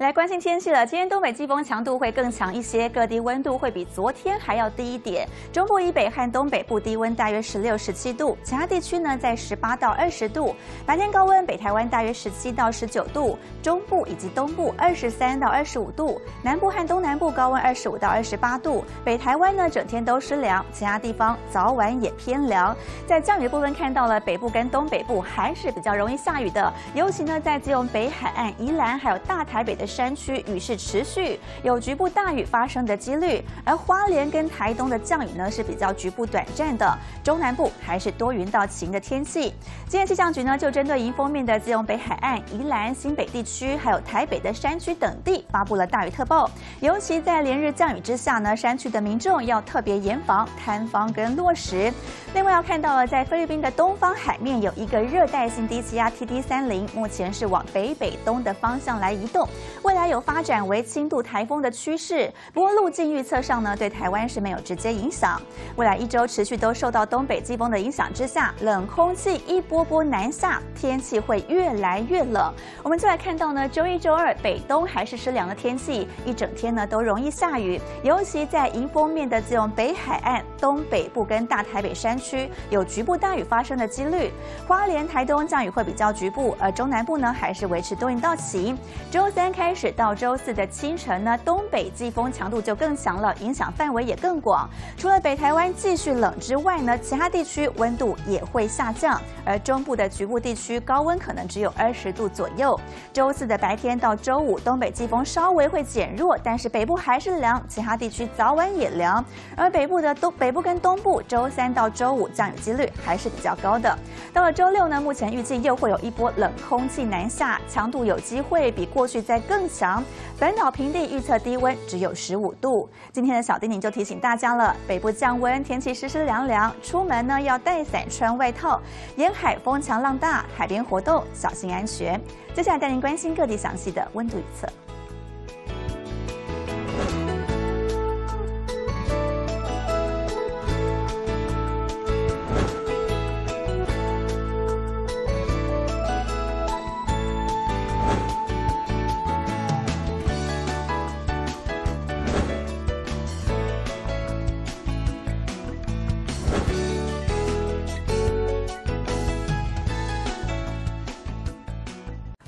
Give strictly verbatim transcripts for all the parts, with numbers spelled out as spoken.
来关心天气了，今天东北季风强度会更强一些，各地温度会比昨天还要低一点。中部以北和东北部低温大约十六、十七度，其他地区呢在十八到二十度。白天高温，北台湾大约十七到十九度，中部以及东部二十三到二十五度，南部和东南部高温二十五到二十八度。北台湾呢整天都湿凉，其他地方早晚也偏凉。在降雨部分看到了，北部跟东北部还是比较容易下雨的，尤其呢在基隆北海岸、宜兰还有大台北的 山区雨势持续，有局部大雨发生的几率，而花莲跟台东的降雨呢是比较局部短暂的。中南部还是多云到晴的天气。今天气象局呢就针对迎风面的基隆北海岸、宜兰、新北地区，还有台北的山区等地发布了大雨特报。尤其在连日降雨之下呢，山区的民众要特别严防塌方跟落石。另外要看到了，在菲律宾的东方海面有一个热带性低气压 T T 三零，目前是往北北东的方向来移动。 未来有发展为轻度台风的趋势，不过路径预测上呢，对台湾是没有直接影响。未来一周持续都受到东北季风的影响之下，冷空气一波波南下，天气会越来越冷。我们就来看到呢，周一、周二北东还是湿凉的天气，一整天呢都容易下雨，尤其在迎风面的基隆北海岸、东北部跟大台北山区有局部大雨发生的几率。花莲、台东降雨会比较局部，而中南部呢还是维持多云到晴。周三开 开始到周四的清晨呢，东北季风强度就更强了，影响范围也更广。除了北台湾继续冷之外呢，其他地区温度也会下降，而中部的局部地区高温可能只有二十度左右。周四的白天到周五，东北季风稍微会减弱，但是北部还是凉，其他地区早晚也凉。而北部的东北部跟东部，周三到周五降雨几率还是比较高的。到了周六呢，目前预计又会有一波冷空气南下，强度有机会比过去再更 更强，本岛平地预测低温只有十五度。今天的小叮咛就提醒大家了，北部降温，天气湿湿凉凉，出门呢要带伞穿外套。沿海风强浪大，海边活动小心安全。接下来带您关心各地详细的温度预测。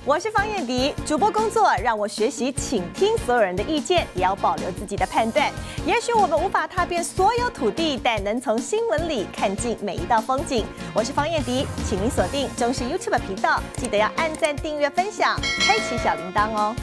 我是方艳迪，主播工作让我学习倾听所有人的意见，也要保留自己的判断。也许我们无法踏遍所有土地，但能从新闻里看尽每一道风景。我是方艳迪，请您锁定中视 YouTube 频道，记得要按赞、订阅、分享，开启小铃铛哦。